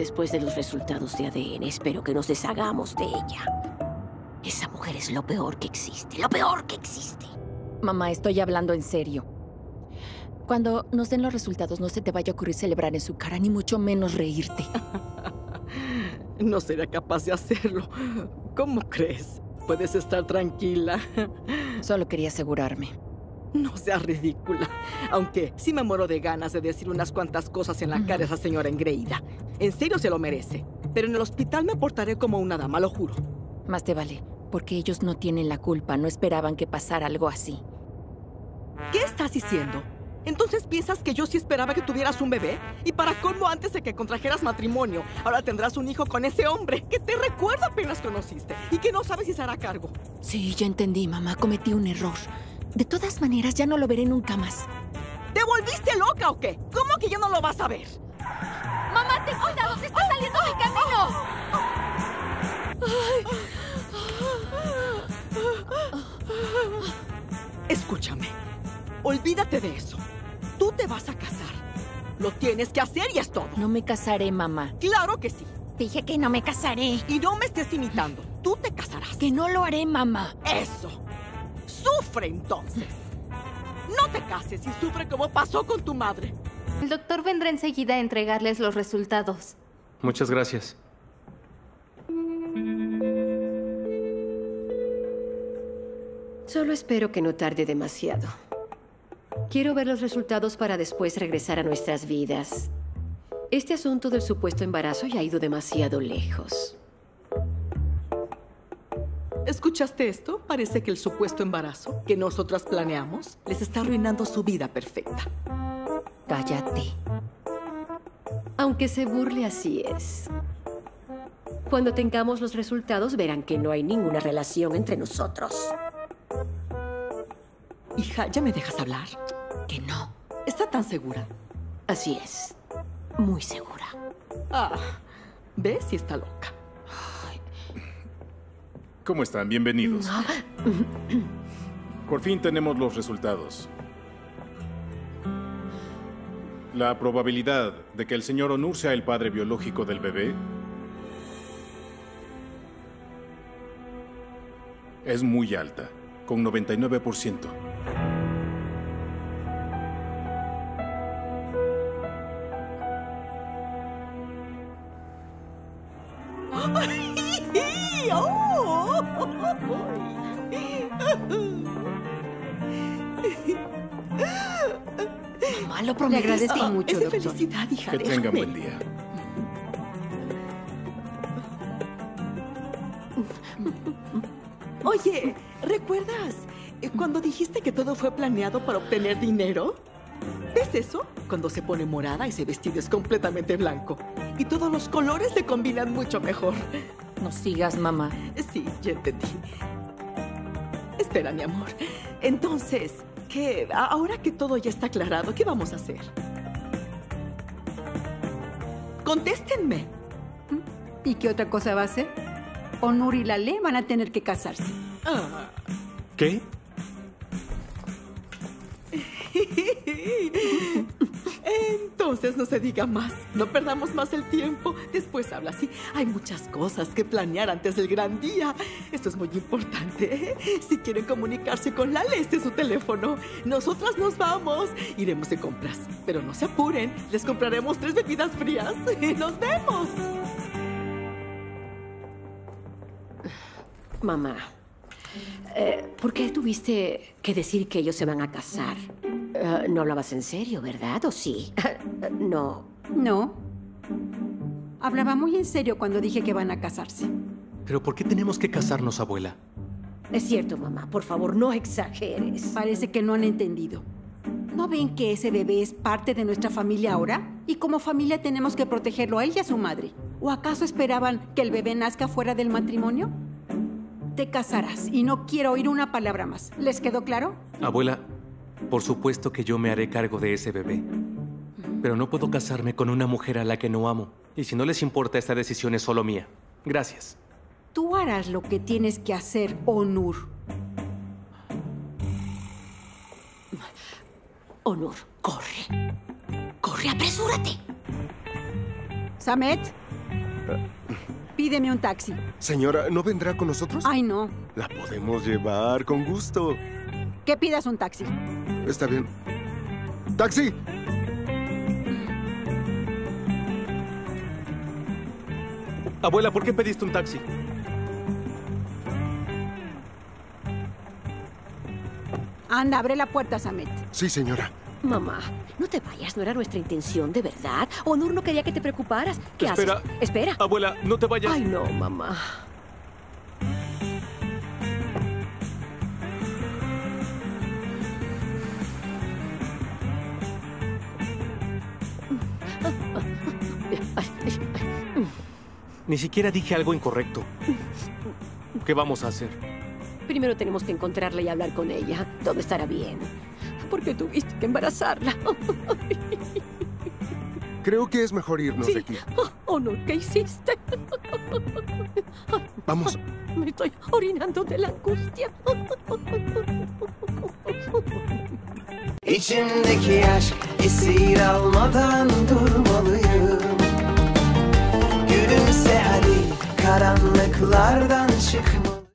Después de los resultados de ADN, espero que nos deshagamos de ella. Esa mujer es lo peor que existe, lo peor que existe. Mamá, estoy hablando en serio. Cuando nos den los resultados, no se te vaya a ocurrir celebrar en su cara, ni mucho menos reírte. No será capaz de hacerlo. ¿Cómo crees? Puedes estar tranquila. Solo quería asegurarme. No seas ridícula. Aunque sí me muero de ganas de decir unas cuantas cosas en la cara a esa señora engreída. En serio se lo merece. Pero en el hospital me portaré como una dama, lo juro. Más te vale, porque ellos no tienen la culpa. No esperaban que pasara algo así. ¿Qué estás diciendo? ¿Entonces piensas que yo sí esperaba que tuvieras un bebé? Y para colmo, antes de que contrajeras matrimonio, ahora tendrás un hijo con ese hombre que te recuerda apenas conociste y que no sabes si se hará cargo. Sí, ya entendí, mamá. Cometí un error. De todas maneras, ya no lo veré nunca más. ¿Te volviste loca o qué? ¿Cómo que ya no lo vas a ver? ¡Mamá, ten cuidado! ¡Se está saliendo de camino! Escúchame. Olvídate de eso. Tú te vas a casar. Lo tienes que hacer y es todo. No me casaré, mamá. Claro que sí. Dije que no me casaré. Y no me estés imitando. Tú te casarás. Que no lo haré, mamá. Eso. Sufre, entonces. No te cases y sufre como pasó con tu madre. El doctor vendrá enseguida a entregarles los resultados. Muchas gracias. Solo espero que no tarde demasiado. Quiero ver los resultados para después regresar a nuestras vidas. Este asunto del supuesto embarazo ya ha ido demasiado lejos. ¿Escuchaste esto? Parece que el supuesto embarazo que nosotras planeamos les está arruinando su vida perfecta. Cállate. Aunque se burle, así es. Cuando tengamos los resultados, verán que no hay ninguna relación entre nosotros. Hija, ¿ya me dejas hablar? Que no. ¿Está tan segura? Así es. Muy segura. Ah, ¿ves? Sí está loca. Ay. ¿Cómo están? Bienvenidos. No. Por fin tenemos los resultados. La probabilidad de que el señor Onur sea el padre biológico del bebé es muy alta, con 99%. Mamá, lo prometo. Le agradezco mucho, doctor. Es de felicidad, hija. Que tenga buen día. Oye, ¿recuerdas cuando dijiste que todo fue planeado para obtener dinero? ¿Ves eso? Cuando se pone morada, ese vestido es completamente blanco. Y todos los colores se combinan mucho mejor. No sigas, mamá. Sí, ya entendí. Espera, mi amor. Entonces, ¿qué? Ahora que todo ya está aclarado, ¿qué vamos a hacer? ¡Contéstenme! ¿Y qué otra cosa va a hacer? Onur y Lale van a tener que casarse. Ah. ¿Qué? Entonces no se diga más. No perdamos más el tiempo. Después habla así. Hay muchas cosas que planear antes del gran día. Esto es muy importante, ¿eh? Si quieren comunicarse con Lale, este es su teléfono. Nosotras nos vamos. Iremos de compras. Pero no se apuren. Les compraremos 3 bebidas frías. ¡Nos vemos! Mamá, ¿por qué tuviste que decir que ellos se van a casar? No hablabas en serio, ¿verdad? ¿O sí? No. No. Hablaba muy en serio cuando dije que van a casarse. ¿Pero por qué tenemos que casarnos, abuela? Es cierto, mamá. Por favor, no exageres. Parece que no han entendido. ¿No ven que ese bebé es parte de nuestra familia ahora? Y como familia tenemos que protegerlo a él y a su madre. ¿O acaso esperaban que el bebé nazca fuera del matrimonio? Te casarás y no quiero oír una palabra más. ¿Les quedó claro? Abuela, por supuesto que yo me haré cargo de ese bebé. Pero no puedo casarme con una mujer a la que no amo. Y si no les importa, esta decisión es solo mía. Gracias. Tú harás lo que tienes que hacer, Onur. Onur, corre. Corre, apresúrate. Samet. Pídeme un taxi. Señora, ¿no vendrá con nosotros? Ay, no. La podemos llevar con gusto. Que pidas un taxi. Está bien. ¡Taxi! Abuela, ¿por qué pediste un taxi? Anda, abre la puerta, Samet. Sí, señora. Mamá, no te vayas, no era nuestra intención, de verdad. Onur no quería que te preocuparas. ¿Qué haces? Espera. Abuela, no te vayas. Ay, no, mamá. Ni siquiera dije algo incorrecto. ¿Qué vamos a hacer? Primero tenemos que encontrarla y hablar con ella. Todo estará bien. ¿Por qué tuviste que embarazarla? Creo que es mejor irnos de aquí. Oh, no, ¿qué hiciste? Vamos. Me estoy orinando de la angustia. İçimdeki aşk esir almadan durmalıyım. Gülümse hadi karanlıklardan çıkma.